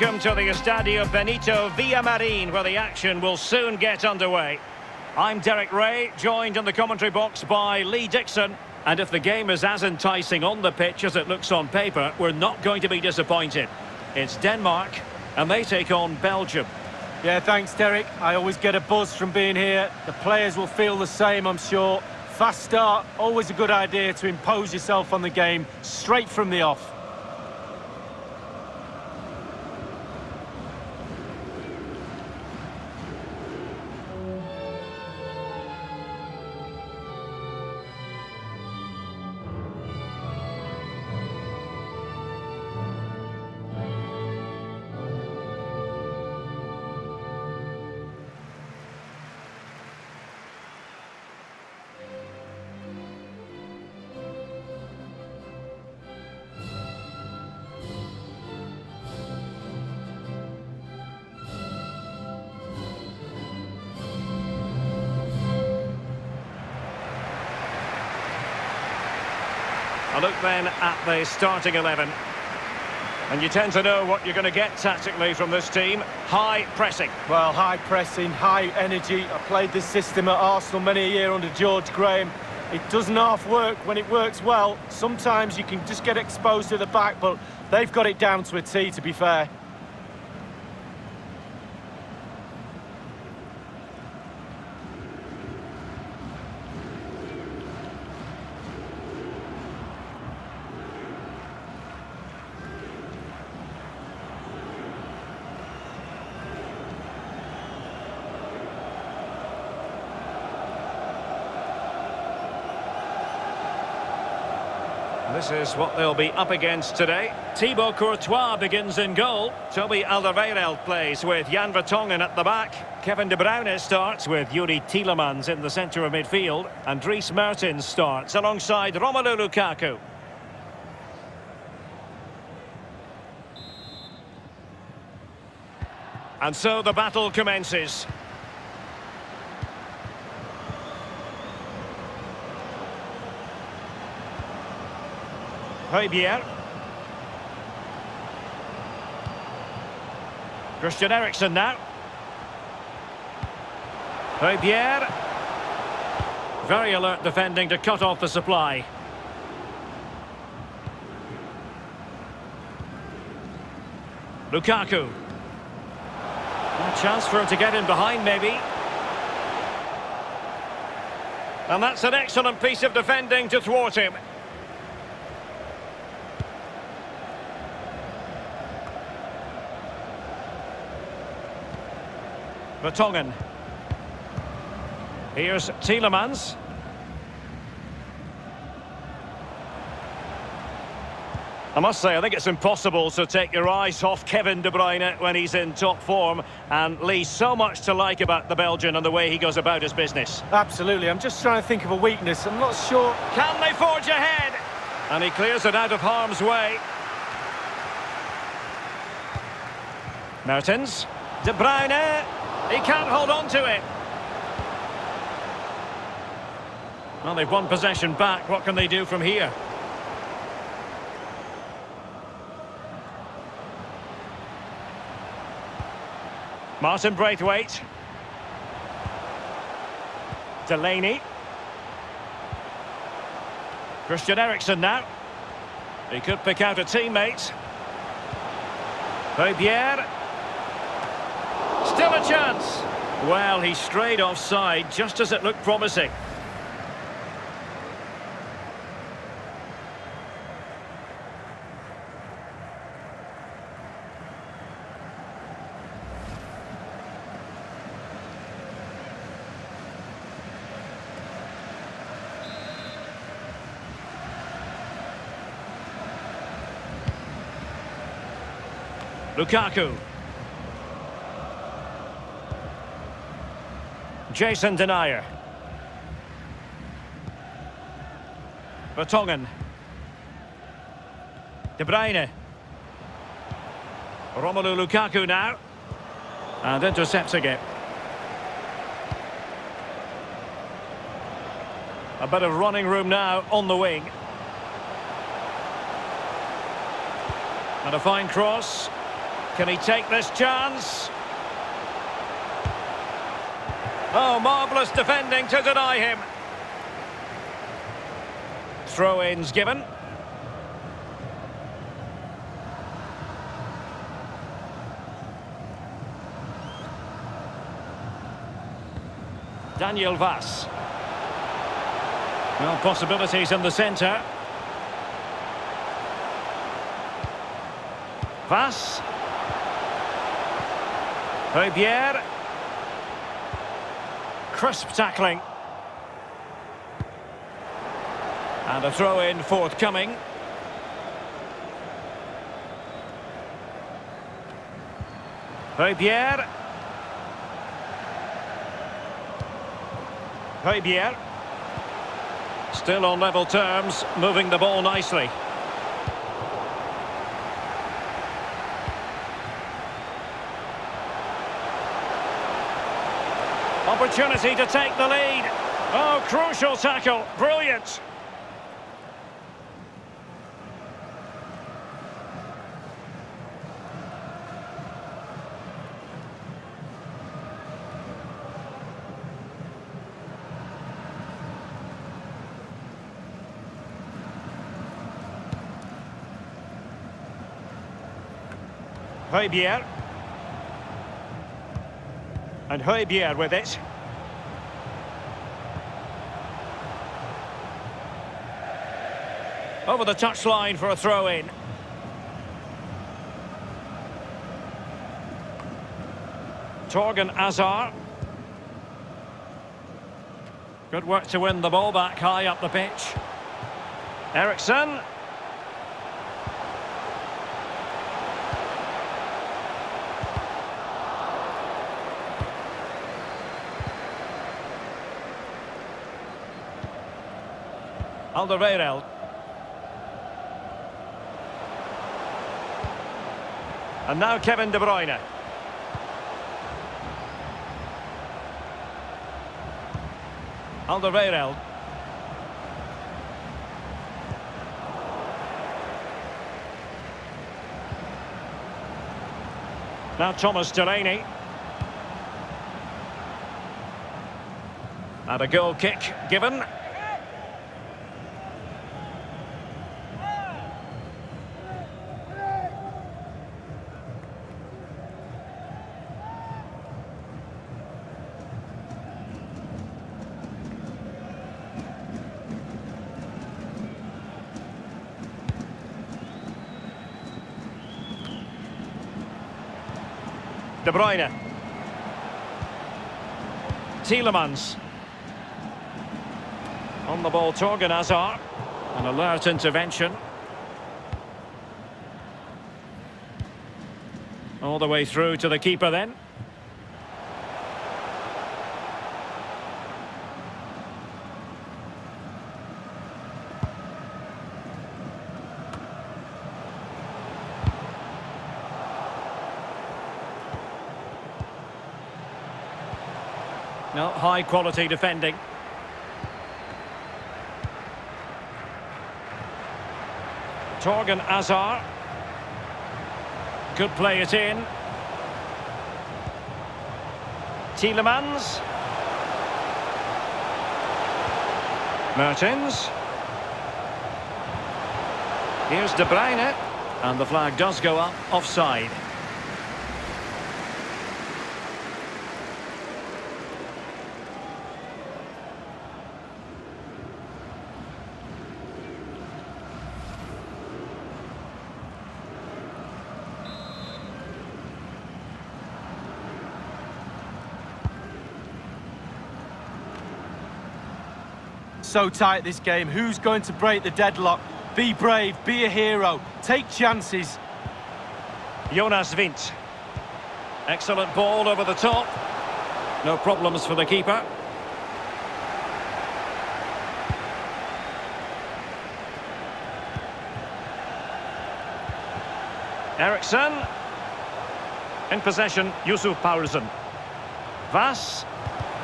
Welcome to the Estadio Benito Villamarine, where the action will soon get underway. I'm Derek Ray, joined in the commentary box by Lee Dixon. And if the game is as enticing on the pitch as it looks on paper, we're not going to be disappointed. It's Denmark, and they take on Belgium. Yeah, thanks, Derek. I always get a buzz from being here. The players will feel the same, I'm sure. Fast start, always a good idea to impose yourself on the game straight from the off. A look then at the starting 11. And you tend to know what you're going to get tactically from this team. High pressing. Well, high pressing, high energy. I played this system at Arsenal many a year under George Graham. It doesn't half work when it works well. Sometimes you can just get exposed to the back, but they've got it down to a T, to be fair. This is what they'll be up against today. Thibaut Courtois begins in goal. Toby Alderweireld plays with Jan Vertonghen at the back. Kevin De Bruyne starts with Yuri Tielemans in the centre of midfield. And Dries Mertens starts alongside Romelu Lukaku. And so the battle commences. Højbjerg. Christian Eriksen now. Højbjerg. Very alert defending to cut off the supply. Lukaku. A chance for him to get in behind, maybe. And that's an excellent piece of defending to thwart him. Vertonghen. Here's Tielemans. I must say, I think it's impossible to take your eyes off Kevin De Bruyne when he's in top form. And Lee, so much to like about the Belgian and the way he goes about his business. Absolutely. I'm just trying to think of a weakness. I'm not sure. Can they forge ahead? And he clears it out of harm's way. Mertens. De Bruyne. He can't hold on to it. Well, they've won possession back. What can they do from here? Martin Braithwaite. Delaney. Christian Eriksen now. He could pick out a teammate. Højbjerg. Still a chance. Well, he strayed offside just as it looked promising. Lukaku. Jason Denayer. Vertonghen. De Bruyne. Romelu Lukaku now. And intercepting it. A bit of running room now on the wing. And a fine cross. Can he take this chance? Oh, marvellous defending to deny him. Throw-ins given. Daniel Wass. Well, possibilities in the centre. Wass. Højbjerg. Crisp tackling. And a throw-in forthcoming. Højbjerg. Højbjerg. Still on level terms, moving the ball nicely. Opportunity to take the lead. Oh, crucial tackle. Brilliant. Højbjerg. And Højbjerg with it. Over the touchline for a throw-in. Thorgan Hazard. Good work to win the ball back high up the pitch. Eriksen. Alderweireld. And now Kevin De Bruyne. Alderweireld. Now Thomas Delaney. And a goal kick given. De Bruyne. Tielemans. On the ball, Thorgan Hazard. An alert intervention. All the way through to the keeper then. No, high-quality defending. Thorgan Hazard. Could play it in. Tielemans. Mertens. Here's De Bruyne. And the flag does go up, offside. So tight this game. Who's going to break the deadlock? Be brave, be a hero, take chances. Jonas Wind. Excellent ball over the top. No problems for the keeper. Eriksen. In possession, Yussuf Poulsen. Wass.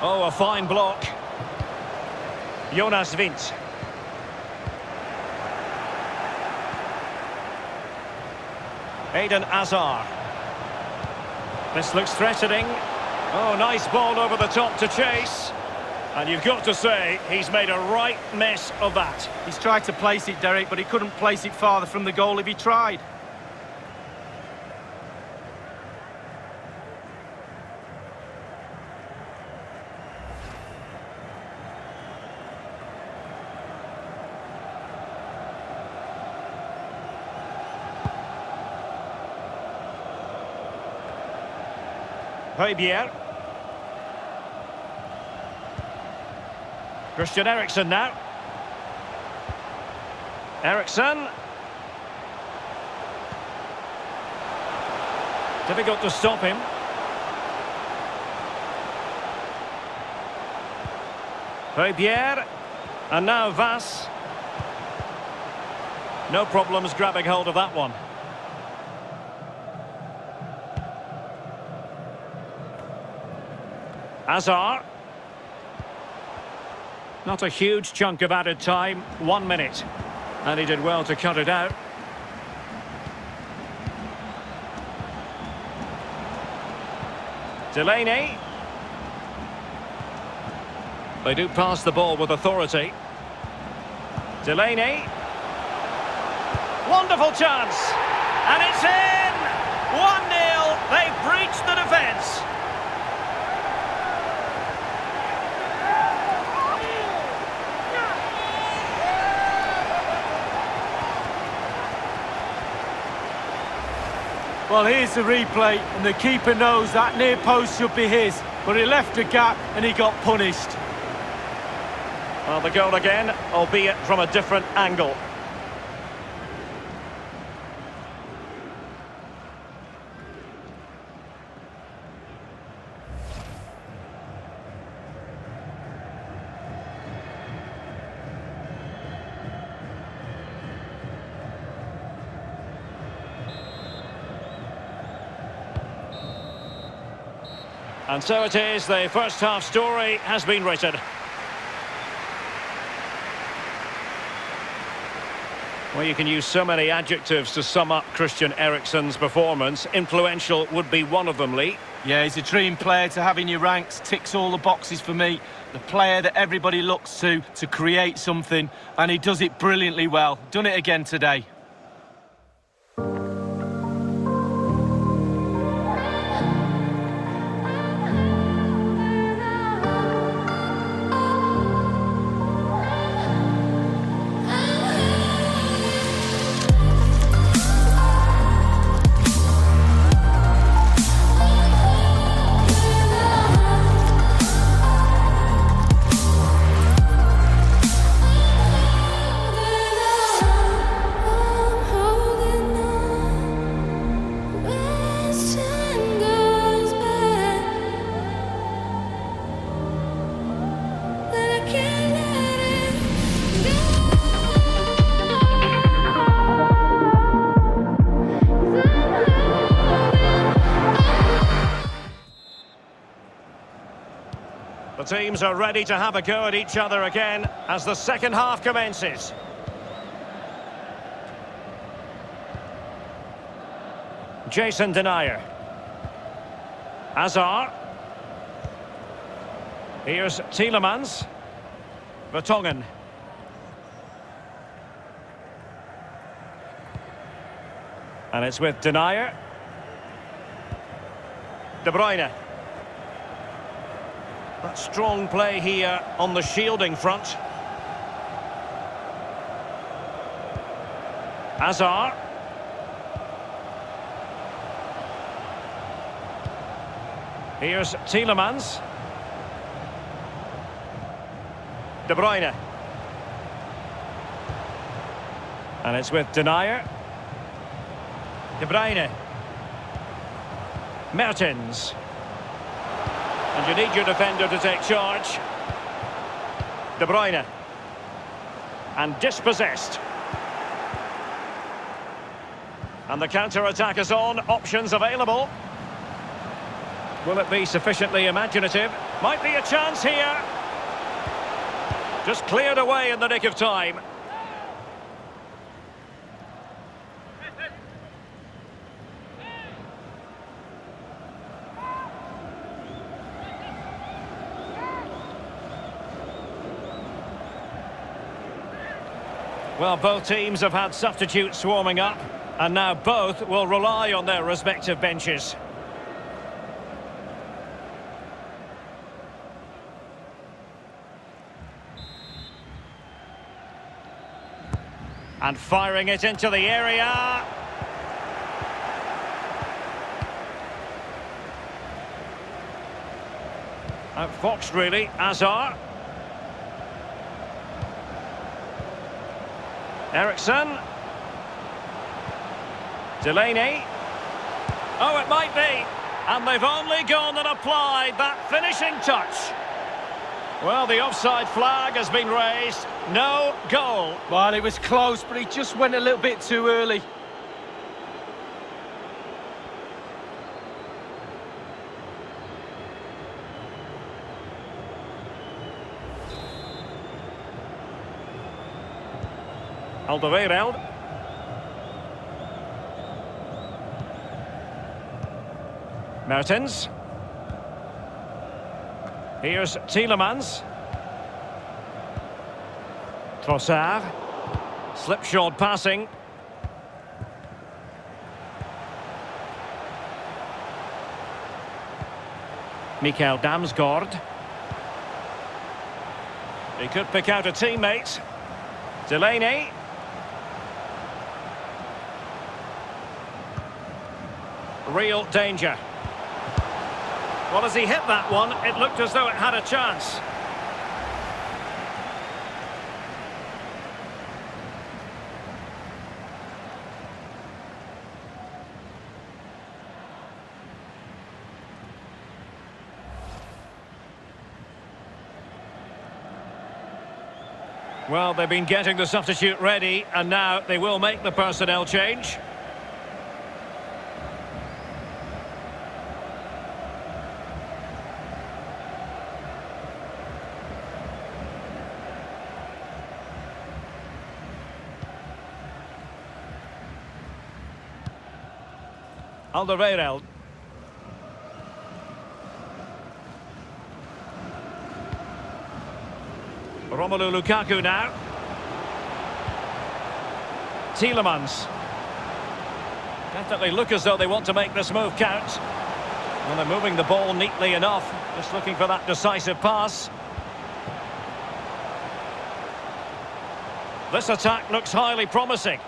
Oh, a fine block. Jonas Wind. Eden Hazard. This looks threatening. Oh, nice ball over the top to chase. And you've got to say, he's made a right mess of that. He's tried to place it, Derek, but he couldn't place it farther from the goal if he tried. Højbjerg. Christian Eriksen now. Eriksen. Difficult to stop him. Højbjerg. And now Vass. No problems grabbing hold of that one. Hazard. Not a huge chunk of added time, 1 minute. And he did well to cut it out. Delaney. They do pass the ball with authority. Delaney. Wonderful chance. And it's in! 1-0, they breached the defence. Well, here's the replay, and the keeper knows that near post should be his, but he left a gap and he got punished. Well, the goal again, albeit from a different angle. And so it is, the first half story has been written. Well, you can use so many adjectives to sum up Christian Eriksen's performance. Influential would be one of them, Lee. Yeah, he's a dream player to have in your ranks, ticks all the boxes for me. The player that everybody looks to create something, and he does it brilliantly well. Done it again today. The teams are ready to have a go at each other again as the second half commences. Jason Denayer. Hazard. Here's Tielemans. Vertonghen. And it's with Denayer. De Bruyne. That strong play here on the shielding front. Hazard. Here's Tielemans. De Bruyne. And it's with Denayer. De Bruyne. Mertens. And you need your defender to take charge. De Bruyne. And dispossessed. And the counter-attack is on. Options available. Will it be sufficiently imaginative? Might be a chance here. Just cleared away in the nick of time. Well, both teams have had substitutes warming up, and now both will rely on their respective benches. And firing it into the area. Outfoxed, really, Hazard. Eriksen. Delaney. Oh, it might be. And they've only gone and applied that finishing touch. Well, the offside flag has been raised. No goal. Well, it was close, but he just went a little bit too early. Alderweireld. Mertens. Here's Tielemans. Trossard. Slipshod passing. Mikael Damsgaard. He could pick out a teammate. Delaney. Real danger. Well, as he hit that one, it looked as though it had a chance. Well, they've been getting the substitute ready, and now they will make the personnel change. Alderweireld. Romelu Lukaku now. Tielemans. Definitely look as though they want to make this move count. Well, they're moving the ball neatly enough. Just looking for that decisive pass. This attack looks highly promising.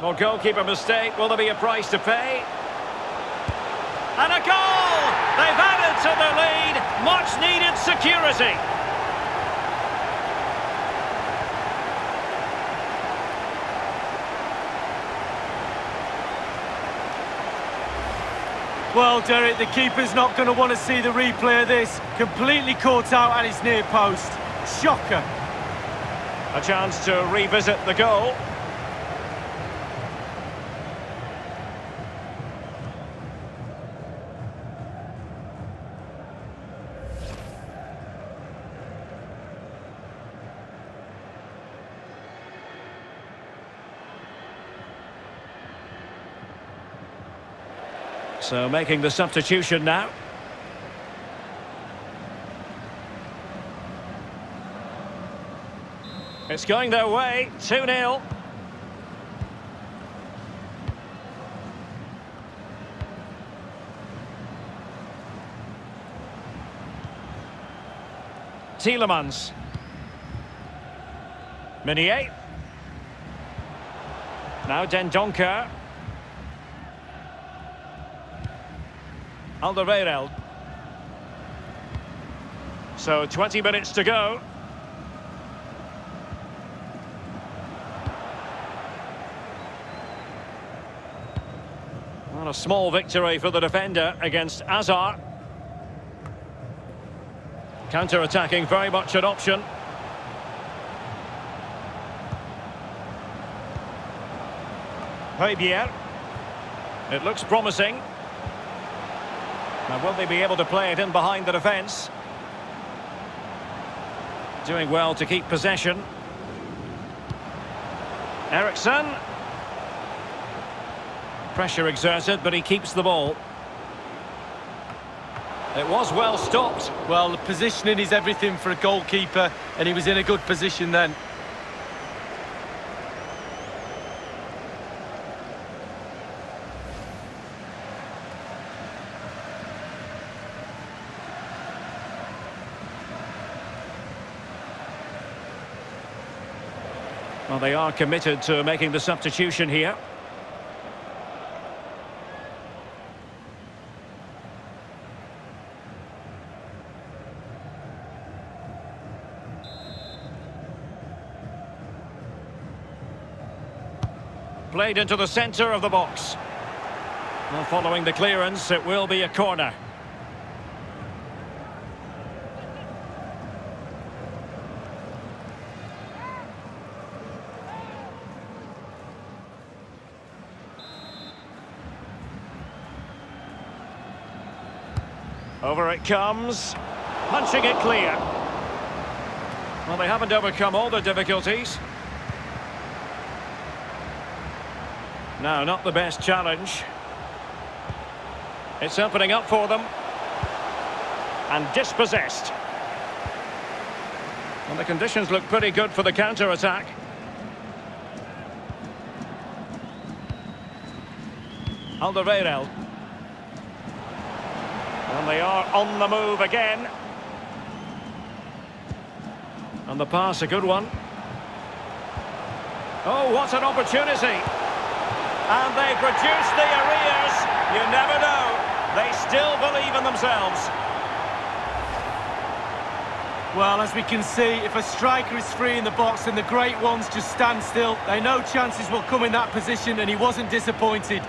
Well, goalkeeper mistake. Will there be a price to pay? And a goal! They've added to the lead. Much needed security. Well, Derek, the keeper's not going to want to see the replay of this. Completely caught out at his near post. Shocker. A chance to revisit the goal. So making the substitution now. It's going their way, 2-0. Tielemans. Meunier. Now Dendoncker. Alderweireld. So 20 minutes to go. What a small victory for the defender against Hazard. Counter-attacking, very much an option. Højbjerg. It looks promising. Now, will they be able to play it in behind the defence? Doing well to keep possession. Eriksen. pressure exerted, but he keeps the ball. It was well stopped. Well, the positioning is everything for a goalkeeper, and he was in a good position then. Well, they are committed to making the substitution here. Played into the centre of the box. Well, following the clearance, it will be a corner. Over it comes, punching it clear. Well, they haven't overcome all the difficulties. No, not the best challenge. It's opening up for them. And dispossessed. And the conditions look pretty good for the counter-attack. Alderweireld. And they are on the move again. And the pass, a good one. Oh, what an opportunity. And they've reduced the arrears. You never know. They still believe in themselves. Well, as we can see, if a striker is free in the box and the great ones just stand still, they know chances will come in that position, and he wasn't disappointed.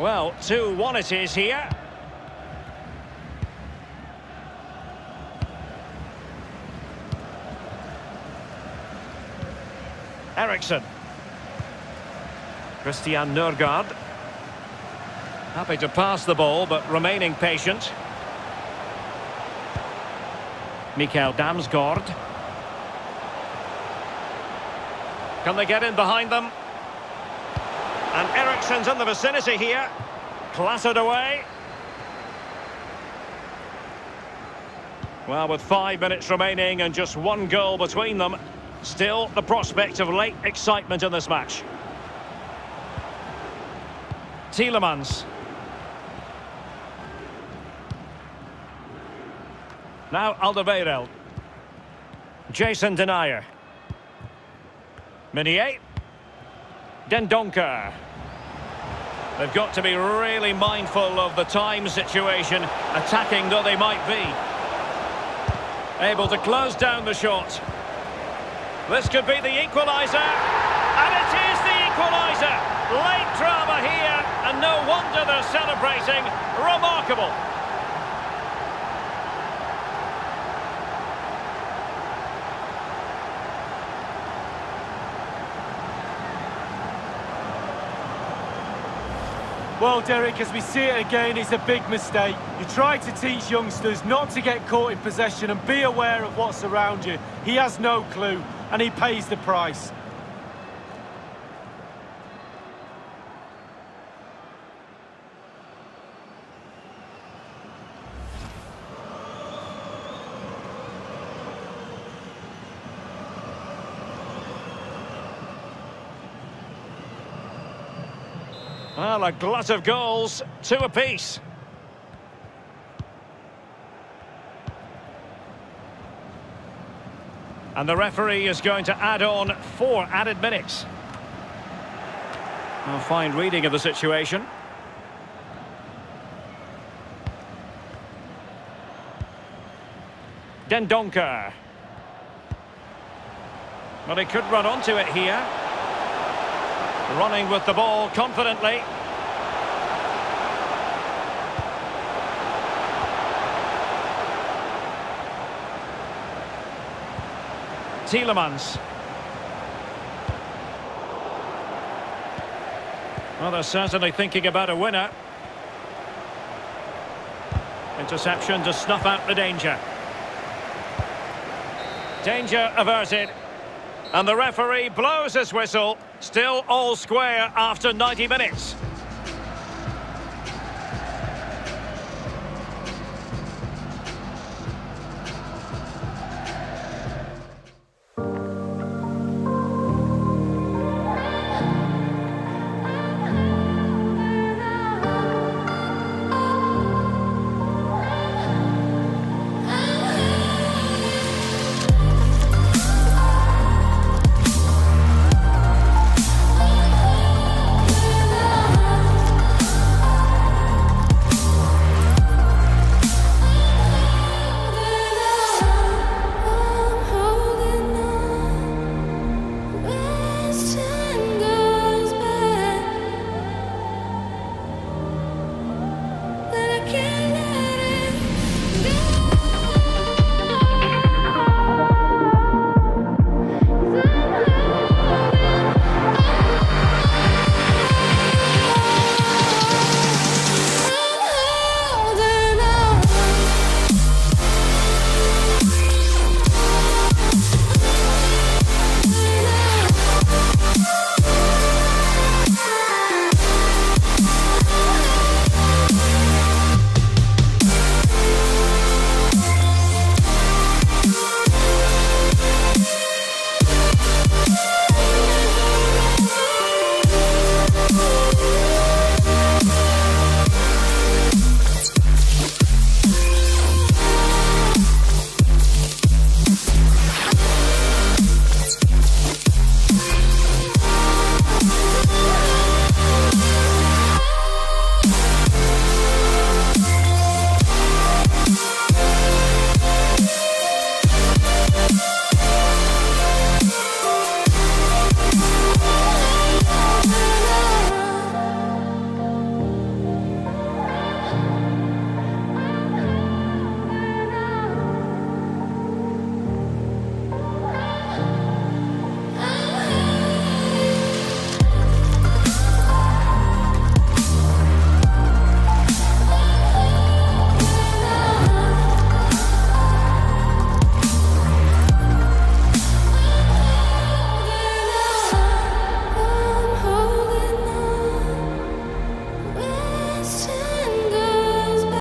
Well, 2-1 it is here. Eriksen. Christian Nørgaard. Happy to pass the ball, but remaining patient. Mikael Damsgaard. Can they get in behind them? And Eriksen's in the vicinity here. Clattered away. Well, with 5 minutes remaining and just one goal between them, still the prospect of late excitement in this match. Tielemans. Now Alderweireld. Jason Denayer. Meunier. Dendoncker. They've got to be really mindful of the time situation, attacking though they might be. Able to close down the shot. This could be the equaliser. And it is the equaliser. Late drama here, and no wonder they're celebrating. Remarkable. Well, Derek, as we see it again, it's a big mistake. You try to teach youngsters not to get caught in possession and be aware of what's around you. He has no clue, and he pays the price. Well, a glut of goals, 2 apiece. And the referee is going to add on 4 added minutes. A fine reading of the situation. Dendoncker. Well, he could run onto it here. Running with the ball confidently. Tielemans. Well, they're certainly thinking about a winner. Interception to snuff out the danger. Danger averted. And the referee blows his whistle. Still all square after 90 minutes.